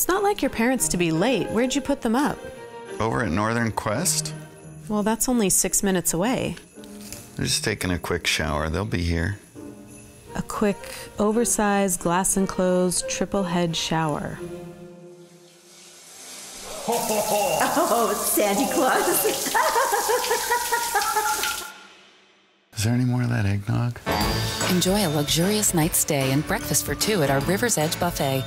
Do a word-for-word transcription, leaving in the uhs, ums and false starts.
It's not like your parents to be late. Where'd you put them up? Over at Northern Quest. Well, that's only six minutes away. They're just taking a quick shower. They'll be here. A quick, oversized, glass-enclosed, triple-head shower. Oh, Santa Claus. Is there any more of that eggnog? Enjoy a luxurious night's stay and breakfast for two at our River's Edge buffet.